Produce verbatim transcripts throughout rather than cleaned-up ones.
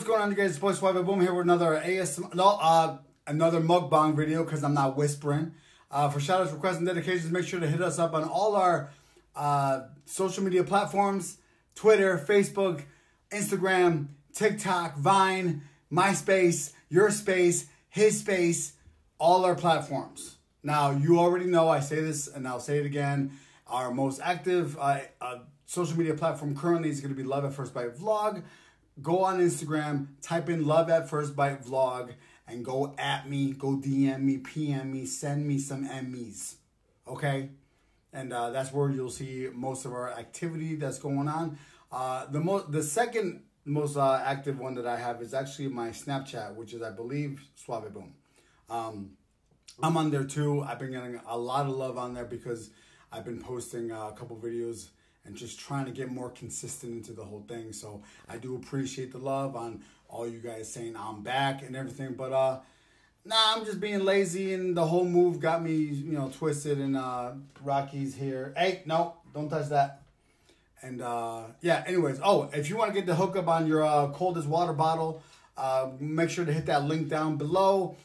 what's going on, you guys? It's boy Suave Boom here with another A S M R, no, uh, another mukbang video because I'm not whispering. Uh, for shoutouts, requests, and dedications, make sure to hit us up on all our uh, social media platforms: Twitter, Facebook, Instagram, TikTok, Vine, MySpace, Your Space, His Space, all our platforms. Now, you already know, I say this and I'll say it again, our most active uh, uh, social media platform currently is going to be Love at First Bite Vlog. Go on Instagram, type in Love at First Bite Vlog, and go at me, go D M me, P M me, send me some M Es, okay? And uh, that's where you'll see most of our activity that's going on. Uh, the, mo the second most uh, active one that I have is actually my Snapchat, which is, I believe, Suave Boom. Um, I'm on there too. I've been getting a lot of love on there because I've been posting uh, a couple videos and just trying to get more consistent into the whole thing. So I do appreciate the love on all you guys saying I'm back and everything. But uh, nah, I'm just being lazy and the whole move got me, you know, twisted and uh, Rocky's here. Hey, no, don't touch that. And uh, yeah, anyways. Oh, if you want to get the hookup on your uh, coldest water bottle, uh, make sure to hit that link down below.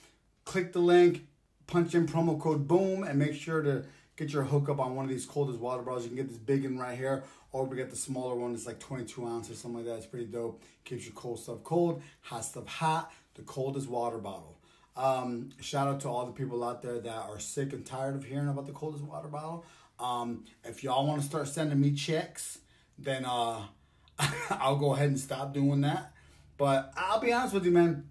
Click the link, punch in promo code BOOM, and make sure to get your hookup on one of these coldest water bottles. You can get this big one right here, or we get the smaller one. It's like twenty-two ounce or something like that. It's pretty dope. Keeps your cold stuff cold, hot stuff hot. The coldest water bottle. Um, shout out to all the people out there that are sick and tired of hearing about the coldest water bottle. Um, if y'all want to start sending me checks, then uh, I'll go ahead and stop doing that. But I'll be honest with you, man.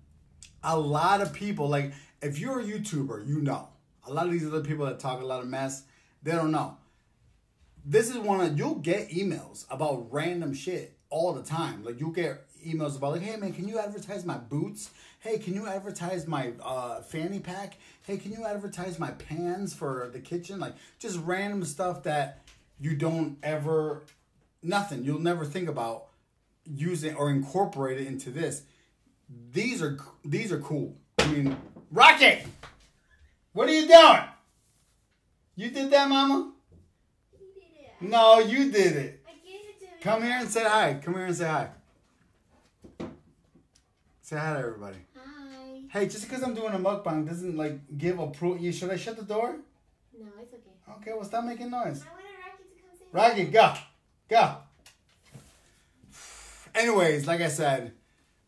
A lot of people, like, if you're a YouTuber, you know. A lot of these other people that talk a lot of mess, they don't know. This is one of, you'll get emails about random shit all the time. Like, you'll get emails about, like, hey, man, can you advertise my boots? Hey, can you advertise my uh, fanny pack? Hey, can you advertise my pans for the kitchen? Like, just random stuff that you don't ever, nothing. You'll never think about using or incorporate it into this. These are these are cool. I mean, Rocky, what are you doing? You did that, Mama? You did it. No, you did it. I gave it to you. Come here and say hi. Come here and say hi. Say hi to everybody. Hi. Hey, just because I'm doing a mukbang doesn't like give a pro. You should I shut the door? No, it's okay. Okay, well, stop making noise. I wanted Rocky to come say hi. Rocky, go, go. Anyways, like I said,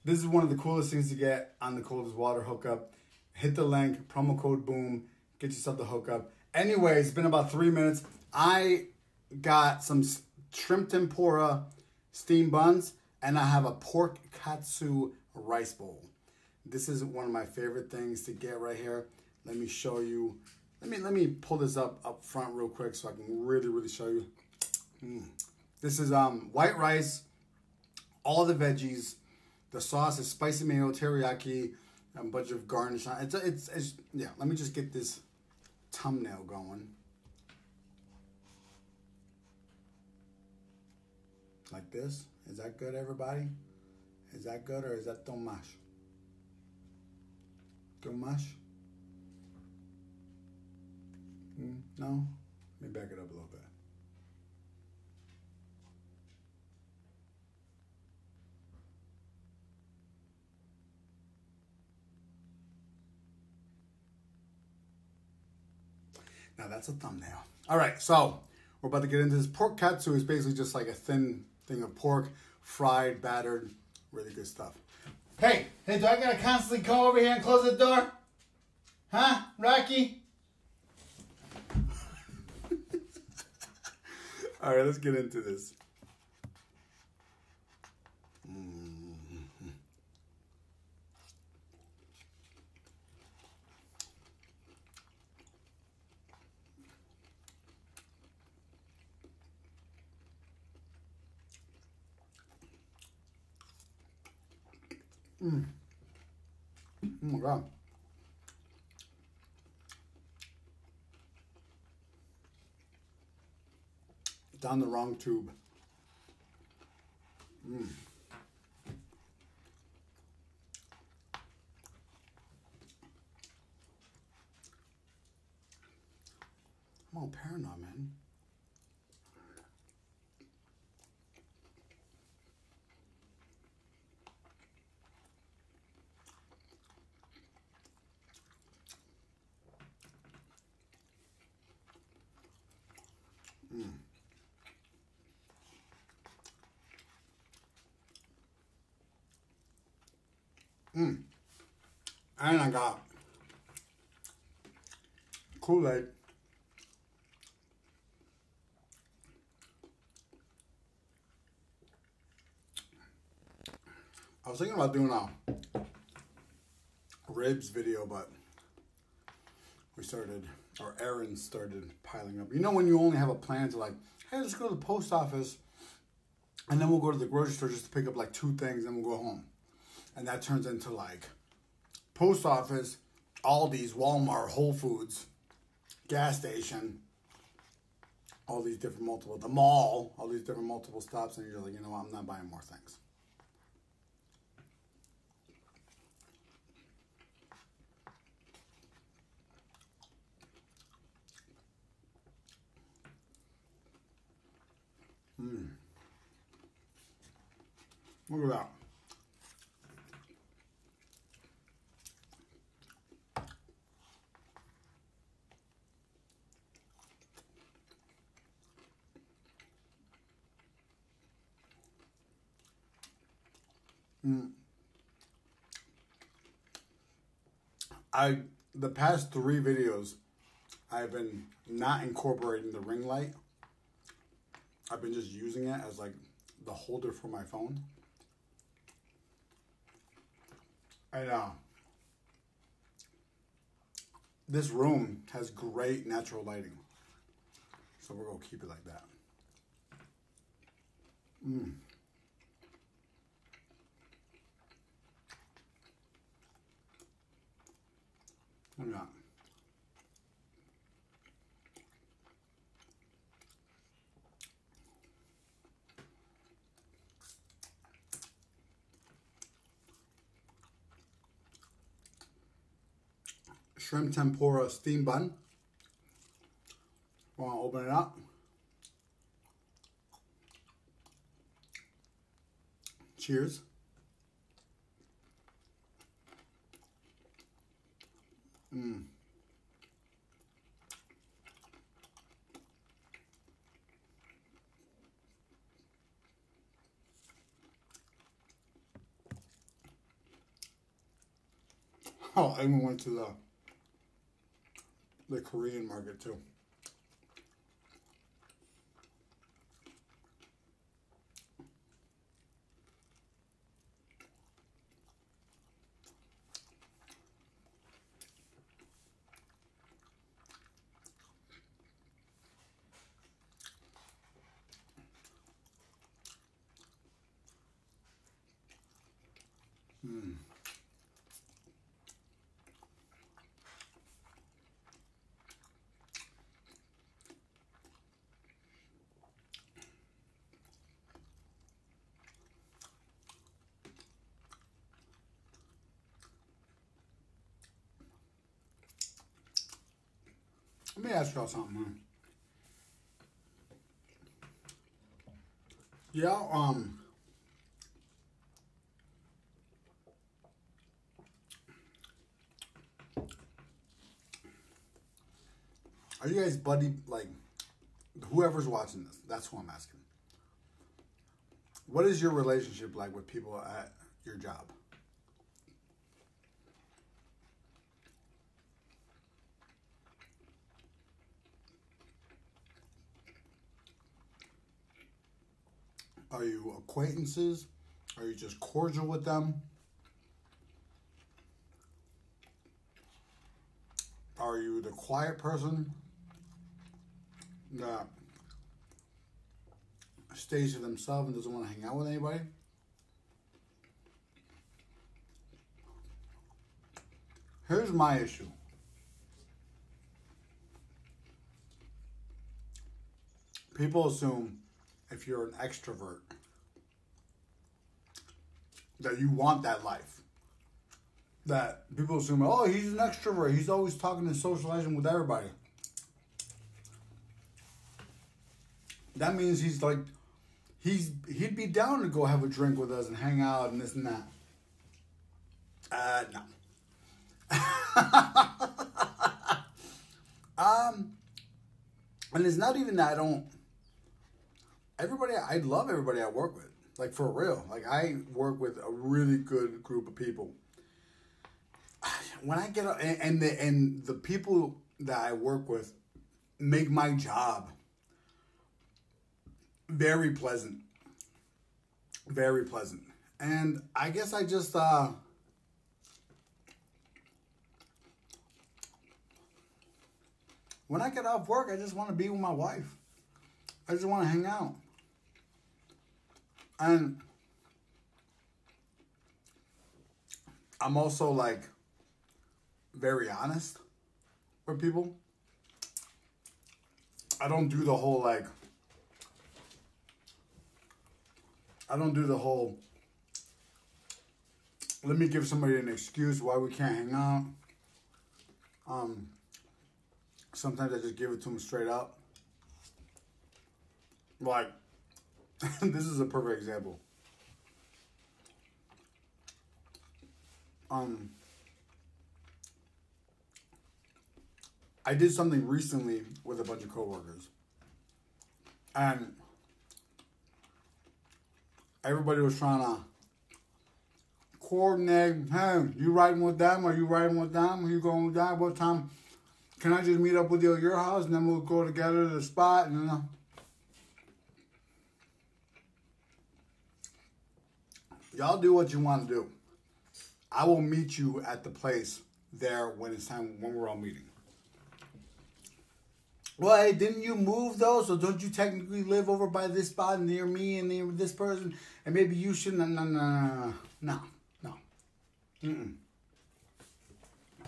this is one of the coolest things to get on the coldest water hookup. Hit the link, promo code BOOM, get yourself the hookup. Anyway, it's been about three minutes. I got some shrimp tempura steamed buns, and I have a pork katsu rice bowl. This is one of my favorite things to get right here. Let me show you. Let me let me pull this up up front real quick so I can really really show you. Mm. This is um white rice, all the veggies. The sauce is spicy mayo, teriyaki, and a bunch of garnish on it. It's, it's, it's, yeah, let me just get this thumbnail going. Like this. Is that good, everybody? Is that good or is that too much? Too much? Mm, no? Let me back it up a little bit. Now that's a thumbnail. All right, so we're about to get into this. Pork katsu is basically just like a thin thing of pork, fried, battered, really good stuff. Hey, hey, do I gotta constantly come over here and close the door? Huh, Rocky? All right, let's get into this. Mm. Oh my God. Down the wrong tube. Mm. I'm all paranoid, man. and I got Kool-Aid. I was thinking about doing a ribs video, but we started, our errands started piling up. You know when you only have a plan to like, hey, let's go to the post office, and then we'll go to the grocery store just to pick up like two things, and we'll go home. And that turns into like post office, Aldi's, Walmart, Whole Foods, gas station, all these different multiple, the mall, all these different multiple stops, and you're like, you know what, I'm not buying more things. Mmm. Look at that. Mm. I, the past three videos, I've been not incorporating the ring light. I've been just using it as like the holder for my phone. And uh, this room has great natural lighting. So we're gonna keep it like that. Mmm. Look at that. Shrimp tempura steam bun. Want to open it up? Cheers. Mmm. Oh, I even went to the the Korean market too. Mmm. Let me ask y'all something, man. Y'all, um, are you guys buddy, like, whoever's watching this, that's who I'm asking. What is your relationship like with people at your job? Are you acquaintances? Are you just cordial with them? Are you the quiet person that stays to themselves and doesn't want to hang out with anybody? Here's my issue. People assume if you're an extrovert, that you want that life. That people assume, oh, he's an extrovert. He's always talking and socializing with everybody. That means he's like, he's he'd be down to go have a drink with us and hang out and this and that. Uh, no. um, and it's not even that I don't, Everybody, I love everybody I work with, like for real. Like I work with a really good group of people. when I get up, and, and the and the people that I work with make my job very pleasant, very pleasant. And I guess I just uh when I get off work, I just want to be with my wife. I just want to hang out. And I'm also, like, very honest with people. I don't do the whole, like, I don't do the whole, let me give somebody an excuse why we can't hang out. Um, sometimes I just give it to them straight up. Like, this is a perfect example. Um, I did something recently with a bunch of coworkers, and everybody was trying to coordinate. Hey, you riding with them? Are you riding with them? Are you going with them? What time? Can I just meet up with you at your house, and then we'll go together to the spot? And uh, y'all do what you want to do. I will meet you at the place there when it's time, when we're all meeting. Well, hey, didn't you move though? So don't you technically live over by this spot and near me and near this person? And maybe you shouldn't. No, no, no, no, no. Mm-mm.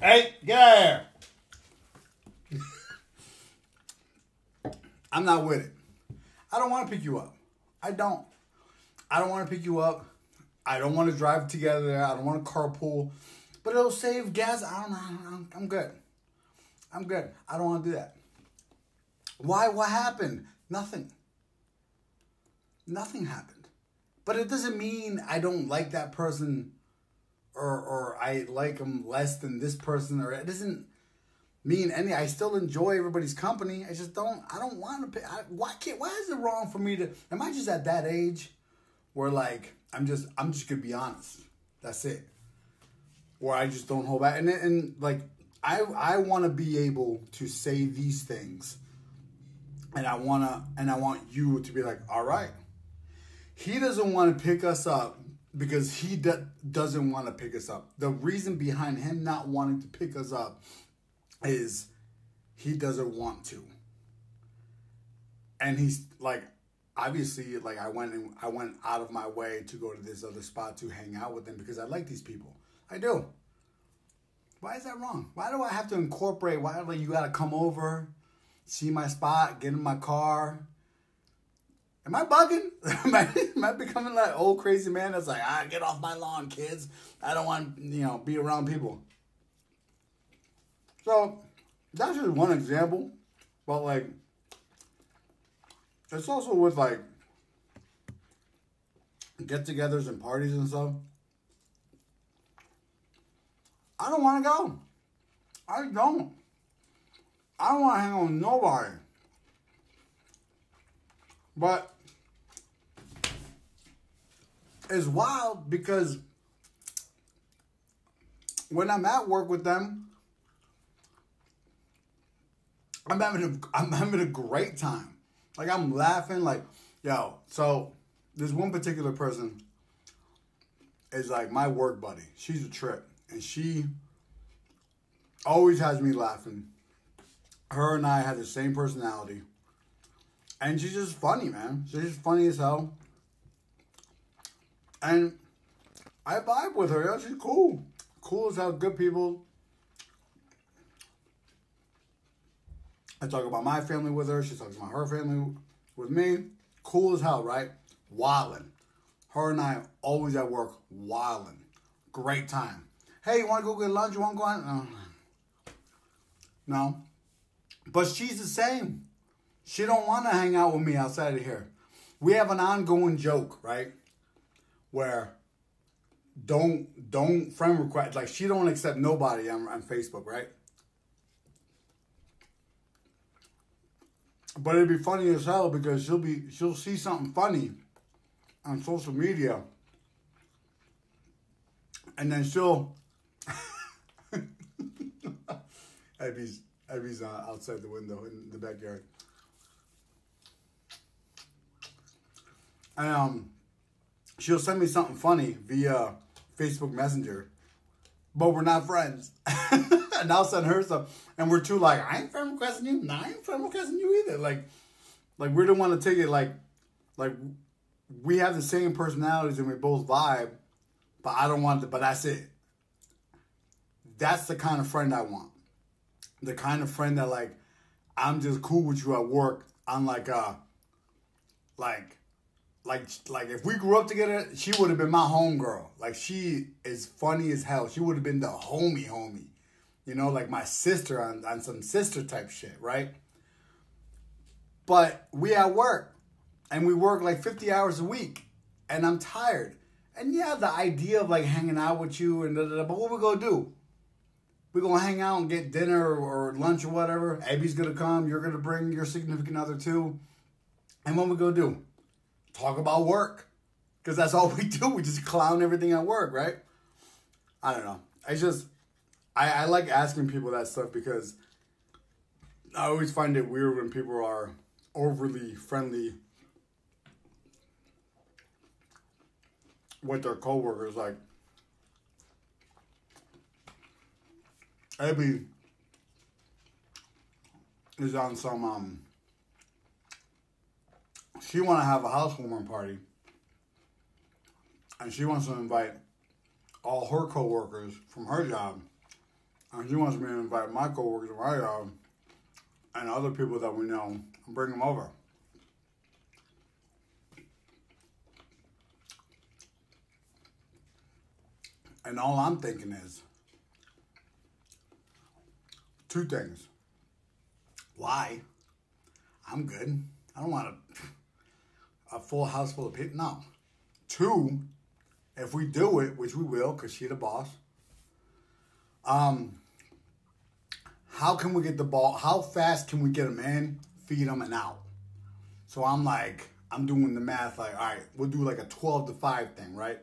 Hey, yeah. I'm not with it. I don't want to pick you up. I don't. I don't want to pick you up. I don't want to drive together there. I don't want to carpool. But it'll save gas. I don't know. I'm good. I'm good. I don't want to do that. Why? What happened? Nothing. Nothing happened. But it doesn't mean I don't like that person or or I like them less than this person. Or it doesn't mean any. I still enjoy everybody's company. I just don't. I don't want to. I, why can't? Why is it wrong for me to? Am I just at that age where, like, I'm just, I'm just gonna be honest. That's it. Where I just don't hold back. And, and like, I, I want to be able to say these things. And I want to, and I want you to be like, all right. He doesn't want to pick us up because he do, doesn't want to pick us up. The reason behind him not wanting to pick us up is he doesn't want to. And he's like, obviously, like, I went and I went out of my way to go to this other spot to hang out with them because I like these people. I do. Why is that wrong? Why do I have to incorporate? Why, like, you got to come over, see my spot, get in my car? Am I bugging? am, I, am I becoming that old crazy man that's like, ah, get off my lawn, kids. I don't want, you know, be around people. So that's just one example. But, like, it's also with, like, get-togethers and parties and stuff. I don't want to go. I don't. I don't want to hang out with nobody. But it's wild because when I'm at work with them, I'm having a, I'm having a great time. Like, I'm laughing, like, yo, so this one particular person is, like, my work buddy. She's a trip, and she always has me laughing. Her and I have the same personality, and she's just funny, man. She's just funny as hell, and I vibe with her. Yo, she's cool. Cool as hell, good people. I talk about my family with her. She talks about her family with me. Cool as hell, right? Wildin'. Her and I always at work wildin'. Great time. Hey, you want to go get lunch? You want to go out? Uh, no. But she's the same. She don't want to hang out with me outside of here. We have an ongoing joke, right? Where don't, don't friend request. Like, she don't accept nobody on, on Facebook, right? But it'd be funny as hell because she'll be she'll see something funny on social media, and then she'll Abby's, Abby's uh, outside the window in the backyard. And, um, she'll send me something funny via Facebook Messenger, but we're not friends. And I'll send her stuff, and we're too like, I ain't friend requesting you, and I ain't friend requesting you either. Like, like we don't want to take it like, like we have the same personalities and we both vibe, but I don't want to. But that's it. That's the kind of friend I want. The kind of friend that like, I'm just cool with you at work. I'm like, uh, like. Like, like if we grew up together, she would have been my homegirl. Like, she is funny as hell. She would have been the homie homie. You know, like my sister on, on some sister type shit, right? But we at work. And we work like fifty hours a week. And I'm tired. And yeah, the idea of like hanging out with you and da da da. But what we gonna do? We gonna hang out and get dinner or lunch or whatever. Abby's gonna come. You're gonna bring your significant other too. And what we gonna do? Talk about work, because that's all we do. We just clown everything at work, right? I don't know. I just, I, I like asking people that stuff because I always find it weird when people are overly friendly with their coworkers. Like, Abby is on some, um, she want to have a housewarming party, and she wants to invite all her coworkers from her job, and she wants me to invite my coworkers from my job and other people that we know and bring them over. And all I'm thinking is two things. Why? I'm good. I don't want to... a full house full of people. No. Two, if we do it, which we will, because she the boss, um, how can we get the ball? How fast can we get them in, feed them, and out? So I'm like, I'm doing the math like, all right, we'll do like a twelve to five thing, right?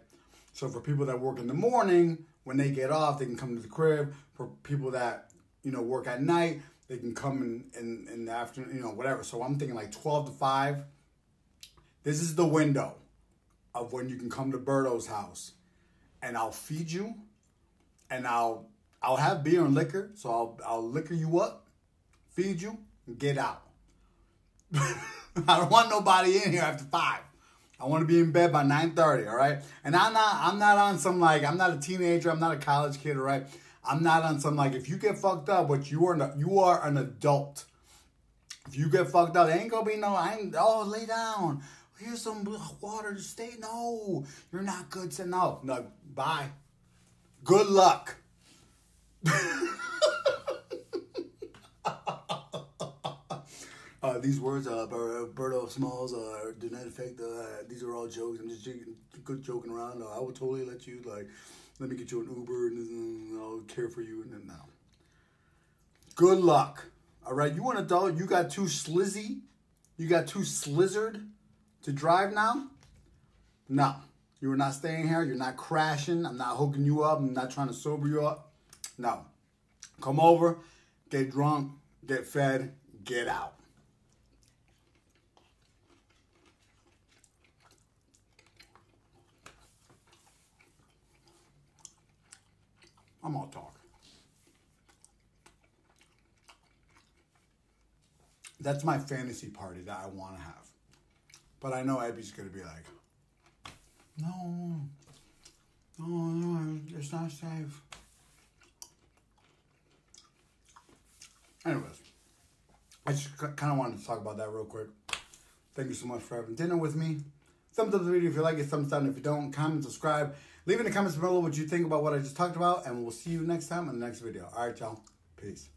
So for people that work in the morning, when they get off, they can come to the crib. For people that, you know, work at night, they can come in, in, in the afternoon, you know, whatever. So I'm thinking like twelve to five. This is the window of when you can come to Berto's house, and I'll feed you, and I'll I'll have beer and liquor, so I'll I'll liquor you up, feed you, and get out. I don't want nobody in here after five. I want to be in bed by nine thirty, all right? And I'm not I'm not on some like I'm not a teenager, I'm not a college kid, all right? I'm not on some like if you get fucked up, but you are an, you are an adult. If you get fucked up, there ain't gonna be no I ain't oh lay down. Here's some water to stay. No, you're not good to know. No, bye. Good luck. uh, these words, uh, Alberto Smalls, uh, did not affect. Uh, these are all jokes. I'm just good joking around. Uh, I would totally let you like. Let me get you an Uber, and I'll care for you. And then now, good luck. All right, you an adult? You got too slizzy. You got too slizzard. To drive now? No. You are not staying here. You're not crashing. I'm not hooking you up. I'm not trying to sober you up. No. Come over, get drunk, get fed, get out. I'm all talk. That's my fantasy party that I want to have. But I know Abby's going to be like, no, no, no, it's not safe. Anyways, I just kind of wanted to talk about that real quick. Thank you so much for having dinner with me. Thumbs up the video if you like it, thumbs down if you don't. Comment, subscribe. Leave in the comments below what you think about what I just talked about, and we'll see you next time on the next video. All right, y'all. Peace.